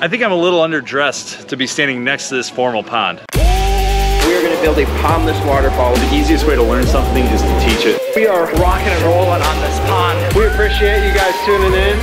I think I'm a little underdressed to be standing next to this formal pond. We're gonna build a pondless waterfall. The easiest way to learn something is to teach it. We are rocking and rolling on this pond. We appreciate you guys tuning in.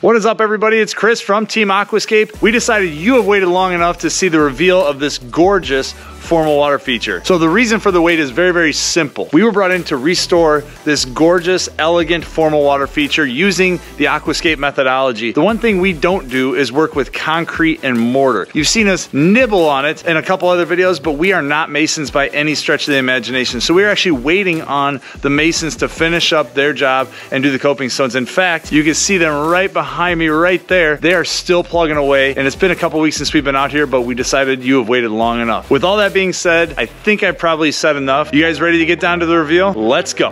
What is up, everybody? It's Chris from Team Aquascape. We decided you have waited long enough to see the reveal of this gorgeous formal water feature. So the reason for the wait is very, very simple. We were brought in to restore this gorgeous, elegant formal water feature using the Aquascape methodology. The one thing we don't do is work with concrete and mortar. You've seen us nibble on it in a couple other videos, but we are not masons by any stretch of the imagination. So we're actually waiting on the masons to finish up their job and do the coping stones. In fact, you can see them right behind me right there. They are still plugging away, and it's been a couple weeks since we've been out here, but we decided you have waited long enough. With all that being said, I think I probably said enough. You guys ready to get down to the reveal? Let's go.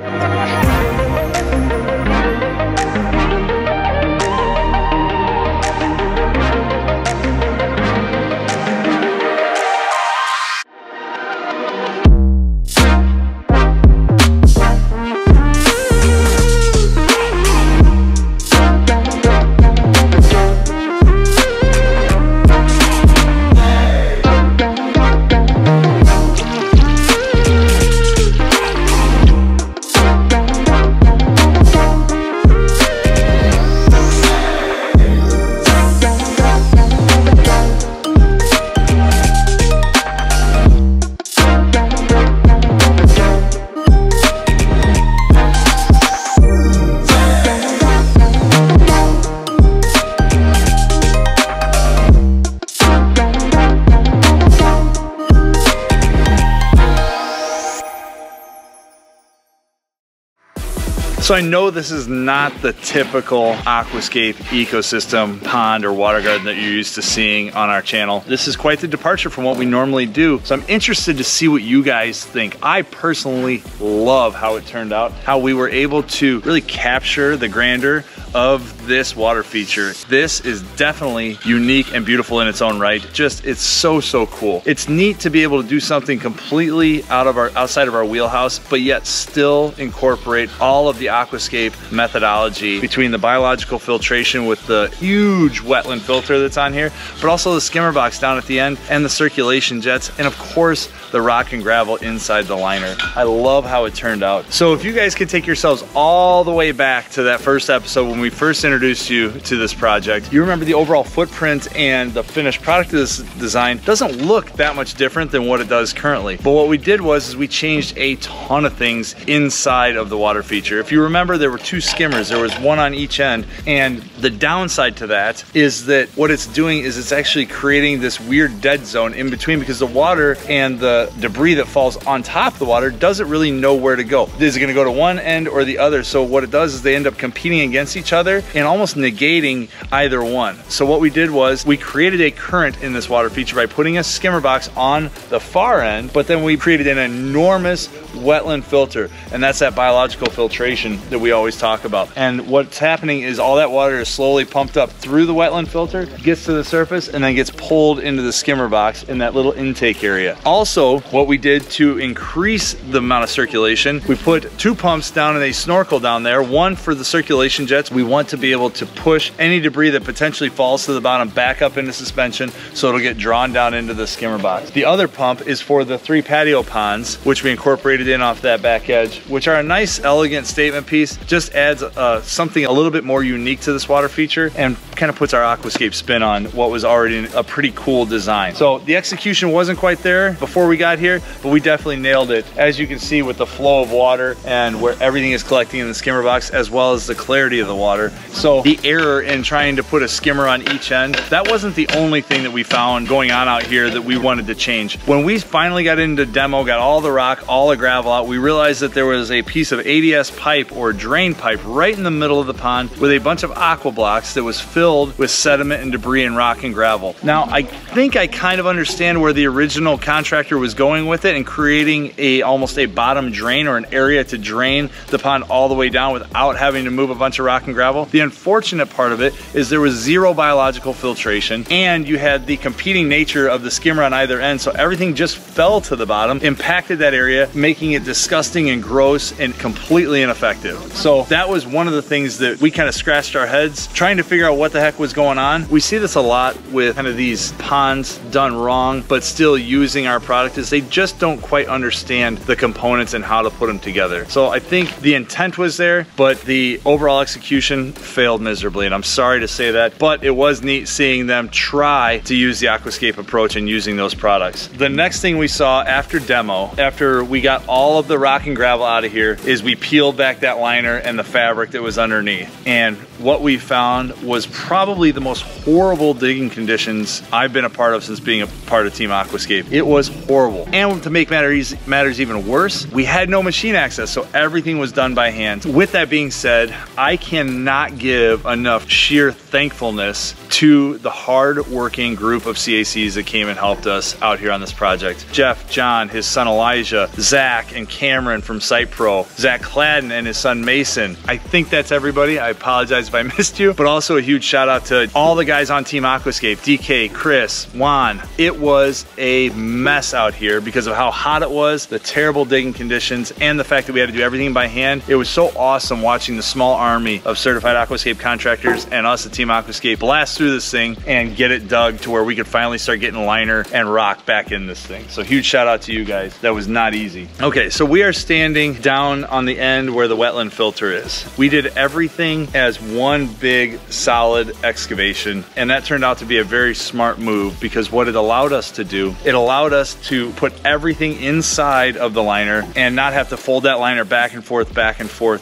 So I know this is not the typical Aquascape ecosystem, pond, or water garden that you're used to seeing on our channel. This is quite the departure from what we normally do. So I'm interested to see what you guys think. I personally love how it turned out, how we were able to really capture the grandeur of this water feature. This is definitely unique and beautiful in its own right. Just, it's so, so cool. It's neat to be able to do something completely outside of our wheelhouse, but yet still incorporate all of the Aquascape methodology between the biological filtration with the huge wetland filter that's on here, but also the skimmer box down at the end and the circulation jets, and of course, the rock and gravel inside the liner. I love how it turned out. So if you guys could take yourselves all the way back to that first episode when we first introduced you to this project, you remember the overall footprint and the finished product of this design doesn't look that much different than what it does currently. But what we did was we changed a ton of things inside of the water feature. If you remember, there were two skimmers. There was one on each end. And the downside to that is that what it's doing is it's actually creating this weird dead zone in between, because the water and the debris that falls on top of the water doesn't really know where to go. Is it gonna go to one end or the other? So what it does is they end up competing against each other and almost negating either one. So what we did was we created a current in this water feature by putting a skimmer box on the far end, but then we created an enormous wetland filter, and that's that biological filtration that we always talk about. And what's happening is all that water is slowly pumped up through the wetland filter, gets to the surface, and then gets pulled into the skimmer box in that little intake area. Also, what we did to increase the amount of circulation, we put two pumps down in a snorkel down there, one for the circulation jets. We want to be able to push any debris that potentially falls to the bottom back up into suspension, so it'll get drawn down into the skimmer box. The other pump is for the three patio ponds, which we incorporated in off that back edge, which are a nice, elegant statement piece. Just adds something a little bit more unique to this water feature and kind of puts our Aquascape spin on what was already a pretty cool design. So the execution wasn't quite there before we got here, but we definitely nailed it, as you can see with the flow of water and where everything is collecting in the skimmer box, as well as the clarity of the water. So the error in trying to put a skimmer on each end, that wasn't the only thing that we found going on out here that we wanted to change. When we finally got into demo, got all the rock, all the gravel out, we realized that there was a piece of ADS pipe or drain pipe right in the middle of the pond with a bunch of aqua blocks that was filled filled with sediment and debris and rock and gravel. Now, I think I kind of understand where the original contractor was going with it and creating almost a bottom drain or an area to drain the pond all the way down without having to move a bunch of rock and gravel. The unfortunate part of it is there was zero biological filtration and you had the competing nature of the skimmer on either end, so everything just fell to the bottom, impacted that area, making it disgusting and gross and completely ineffective. So that was one of the things that we kind of scratched our heads trying to figure out what the heck was going on. We see this a lot with kind of these ponds done wrong but still using our product, is they just don't quite understand the components and how to put them together. So I think the intent was there, but the overall execution failed miserably, and I'm sorry to say that, but it was neat seeing them try to use the Aquascape approach and using those products. The next thing we saw after demo, after we got all of the rock and gravel out of here, is we peeled back that liner and the fabric that was underneath. And what we found was probably the most horrible digging conditions I've been a part of since being a part of Team Aquascape. It was horrible. And to make matters even worse, we had no machine access, so everything was done by hand. With that being said, I cannot give enough sheer thankfulness to the hard-working group of CACs that came and helped us out here on this project. Jeff, John, his son Elijah, Zach and Cameron from SitePro, Zach Cladden and his son Mason. I think that's everybody. I apologize if I missed you, but also a huge shout out to all the guys on Team Aquascape, DK, Chris, Juan. It was a mess out here because of how hot it was, the terrible digging conditions, and the fact that we had to do everything by hand. It was so awesome watching the small army of certified Aquascape contractors and us at Team Aquascape blast through this thing and get it dug to where we could finally start getting liner and rock back in this thing. So huge shout out to you guys. That was not easy. Okay, so we are standing down on the end where the wetland filter is. We did everything as one big solid excavation, and that turned out to be a very smart move, because what it allowed us to do, it allowed us to put everything inside of the liner and not have to fold that liner back and forth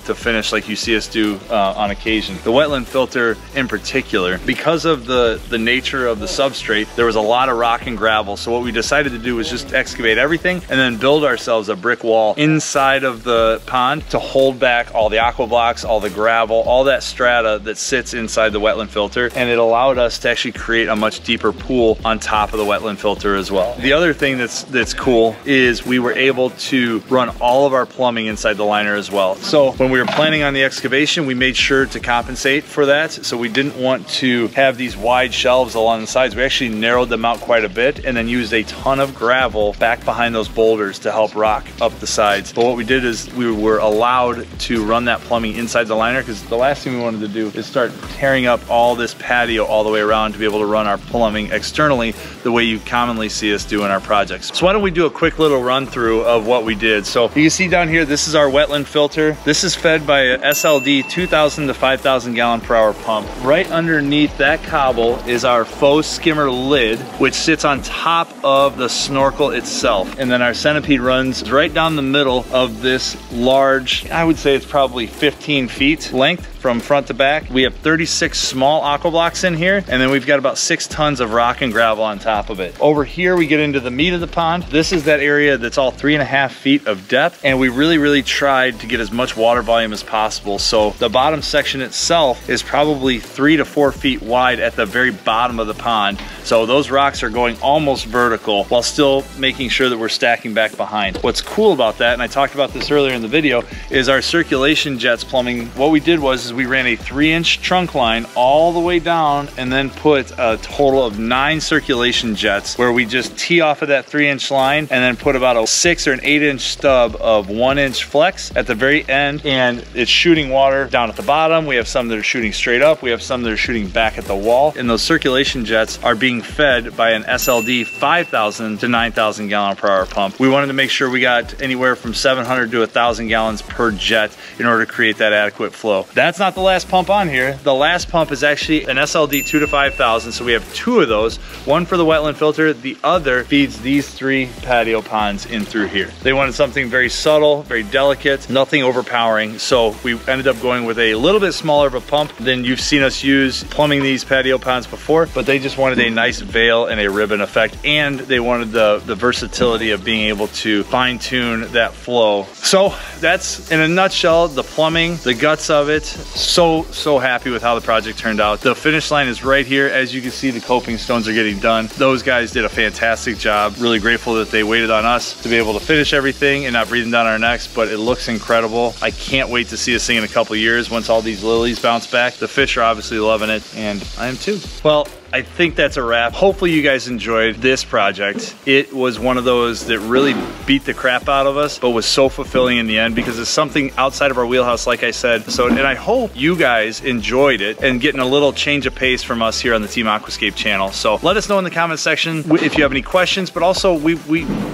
to finish like you see us do on occasion. The wetland filter in particular, because of the nature of the substrate, there was a lot of rock and gravel. So what we decided to do was just excavate everything and then build ourselves a brick wall inside of the pond to hold back all the aqua blocks, all the gravel, all that strata that sits inside the wetland filter, and it allowed us to actually create a much deeper pool on top of the wetland filter as well. The other thing that's cool is we were able to run all of our plumbing inside the liner as well. So when we were planning on the excavation, we made sure to compensate for that. So we didn't want to have these wide shelves along the sides. We actually narrowed them out quite a bit and then used a ton of gravel back behind those boulders to help rock up the sides. But what we did is we were allowed to run that plumbing inside the liner, because the last thing we wanted to do is start tearing up all this patio all the way around to be able to run our plumbing externally the way you commonly see us do in our projects. So why don't we do a quick little run through of what we did. So you can see down here, this is our wetland filter. This is fed by a SLD 2,000 to 5,000 gallon per hour pump. Right underneath that cobble is our faux skimmer lid, which sits on top of the snorkel itself. And then our centipede runs right down the middle of this large, I would say it's probably 15 feet length from front to back. We have 36 small aqua blocks in here, and then we've got about 6 tons of rock and gravel on top of it. Over here, we get into the meat of the pond. This is that area that's all 3.5 feet of depth, and we really tried to get as much water volume as possible. So the bottom section itself is probably 3 to 4 feet wide at the very bottom of the pond. So those rocks are going almost vertical while still making sure that we're stacking back behind. What's cool about that, and I talked about this earlier in the video, is our circulation jets plumbing. What we did was we ran a 3-inch trunk line all the way down and then put a total of 9 circulation jets, where we just tee off of that 3-inch line and then put about a 6 or an 8-inch stub of 1-inch flex at the very end, and it's shooting water down at the bottom. We have some that are shooting straight up. We have some that are shooting back at the wall, and those circulation jets are being fed by an SLD 5,000 to 9,000 gallon per hour pump. We wanted to make sure we got anywhere from 700 to 1,000 gallons per jet in order to create that adequate flow. That's not the last pump on here. The last pump is actually an SLD 2 to 5,000, so we have 2 of those, one for the wetland filter, the other feeds these 3 patio ponds in through here. They wanted something very subtle, very delicate, nothing overpowering, so we ended up going with a little bit smaller of a pump than you've seen us use plumbing these patio ponds before, but they just wanted a nice veil and a ribbon effect, and they wanted the versatility of being able to fine-tune that flow. So that's, in a nutshell, the plumbing, the guts of it, So happy with how the project turned out. The finish line is right here. As you can see, the coping stones are getting done. Those guys did a fantastic job. Really grateful that they waited on us to be able to finish everything and not breathing down our necks, but it looks incredible. I can't wait to see this thing in a couple years once all these lilies bounce back. The fish are obviously loving it, and I am too. Well, I think that's a wrap. Hopefully you guys enjoyed this project. It was one of those that really beat the crap out of us, but was so fulfilling in the end because it's something outside of our wheelhouse, like I said. So, and I hope you guys enjoyed it and getting a little change of pace from us here on the Team Aquascape channel. So let us know in the comment section if you have any questions, but also we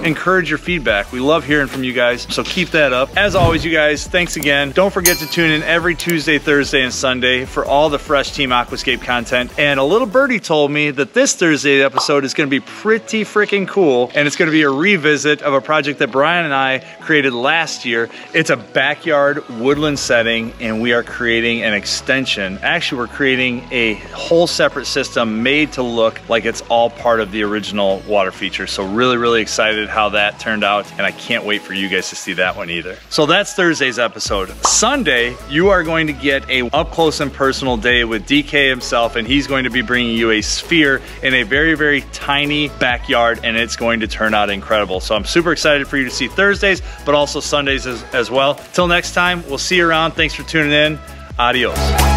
encourage your feedback. We love hearing from you guys, so keep that up. As always, you guys, thanks again. Don't forget to tune in every Tuesday, Thursday, and Sunday for all the fresh Team Aquascape content. And a little birdie told me that this Thursday episode is going to be pretty freaking cool, and it's going to be a revisit of a project that Brian and I created last year. It's a backyard woodland setting, and we are creating an extension. Actually, we're creating a whole separate system made to look like it's all part of the original water feature. So really excited how that turned out, and I can't wait for you guys to see that one either. So that's Thursday's episode. Sunday, you are going to get a up close and personal day with DK himself, and he's going to be bringing you a sphere in a very tiny backyard, and it's going to turn out incredible. So I'm super excited for you to see Thursdays, but also Sundays as well. Till next time, we'll see you around. Thanks for tuning in. Adios.